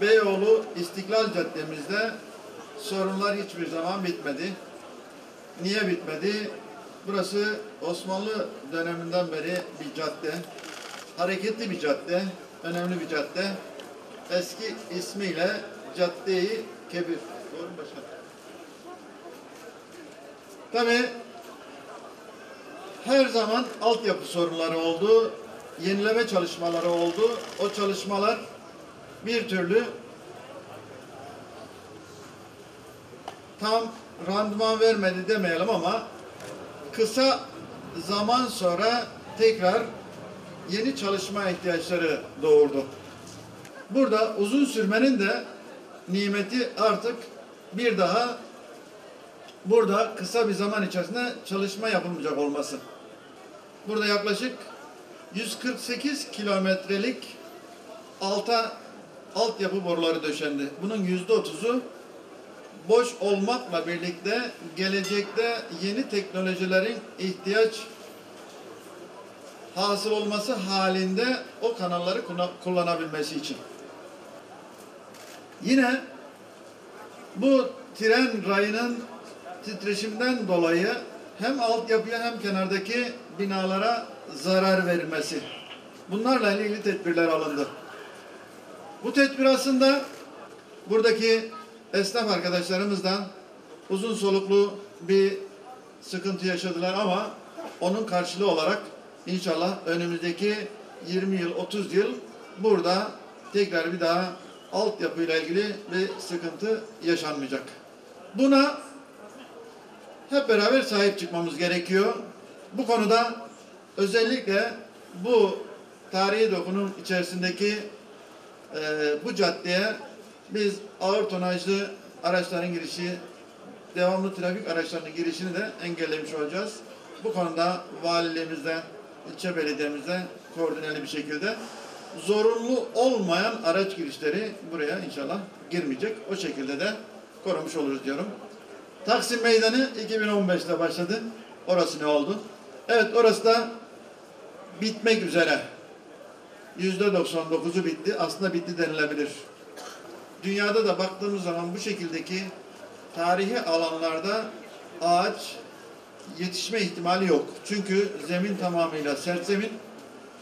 Beyoğlu İstiklal Caddemizde sorunlar hiçbir zaman bitmedi. Niye bitmedi? Burası Osmanlı döneminden beri bir cadde. Hareketli bir cadde, önemli bir cadde. Eski ismiyle Cadde-i Kebir. Doğru mu başkanım? Tabii her zaman altyapı sorunları oldu, yenileme çalışmaları oldu. O çalışmalar bir türlü tam randıman vermedi demeyelim ama kısa zaman sonra tekrar yeni çalışma ihtiyaçları doğurdu. Burada uzun sürmenin de nimeti artık bir daha burada kısa bir zaman içerisinde çalışma yapılmayacak olması. Burada yaklaşık 148 kilometrelik altyapı boruları döşendi. Bunun %30'u boş olmakla birlikte gelecekte yeni teknolojilerin ihtiyaç hasıl olması halinde o kanalları kullanabilmesi için. Yine bu tren rayının titreşimden dolayı hem altyapıya hem kenardaki binalara zarar verilmesi. Bunlarla ilgili tedbirler alındı. Bu tedbir aslında buradaki esnaf arkadaşlarımızdan uzun soluklu bir sıkıntı yaşadılar ama onun karşılığı olarak inşallah önümüzdeki 20 yıl, 30 yıl burada tekrar bir daha altyapıyla ilgili bir sıkıntı yaşanmayacak. Buna hep beraber sahip çıkmamız gerekiyor. Bu konuda özellikle bu tarihi dokunun içerisindeki bu caddeye biz ağır tonajlı araçların girişi, devamlı trafik araçlarının girişini de engellemiş olacağız. Bu konuda valiliğimizde, ilçe belediyemizde koordineli bir şekilde zorunlu olmayan araç girişleri buraya inşallah girmeyecek. O şekilde de korumuş oluruz diyorum. Taksim Meydanı 2015'te başladı. Orası ne oldu? Evet, orası da bitmek üzere. %99'u bitti. Aslında bitti denilebilir. Dünyada da baktığımız zaman bu şekildeki tarihi alanlarda ağaç yetişme ihtimali yok. Çünkü zemin tamamıyla sert zemin.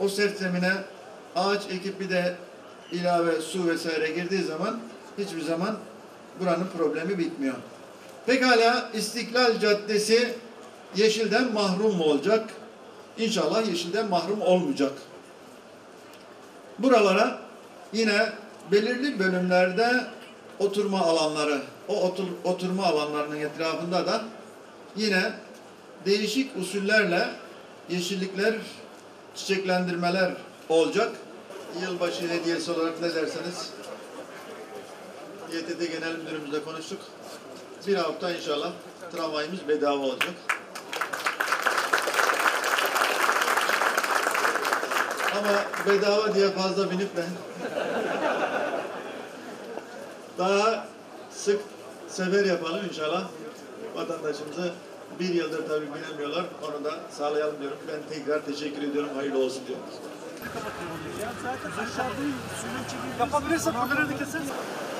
O sert zemine ağaç ekip bir de ilave su vesaire girdiği zaman hiçbir zaman buranın problemi bitmiyor. Pekala İstiklal Caddesi yeşilden mahrum mu olacak? İnşallah yeşilden mahrum olmayacak. Buralara yine belirli bölümlerde oturma alanları, o oturma alanlarının etrafında da yine değişik usullerle yeşillikler, çiçeklendirmeler olacak. Yılbaşı hediyesi olarak ne derseniz YTT Genel Müdürümüzle konuştuk. Bir hafta inşallah tramvayımız bedava olacak. Ama bedava diye fazla binip de daha sık sefer yapalım inşallah. Vatandaşımızı bir yıldır tabii bilemiyorlar. Onu da sağlayalım diyorum. Ben tekrar teşekkür ediyorum. Hayırlı olsun diyorum. Ya zaten aşağıda suyun çekilmesi. Yapabilirsen buraları da keselim.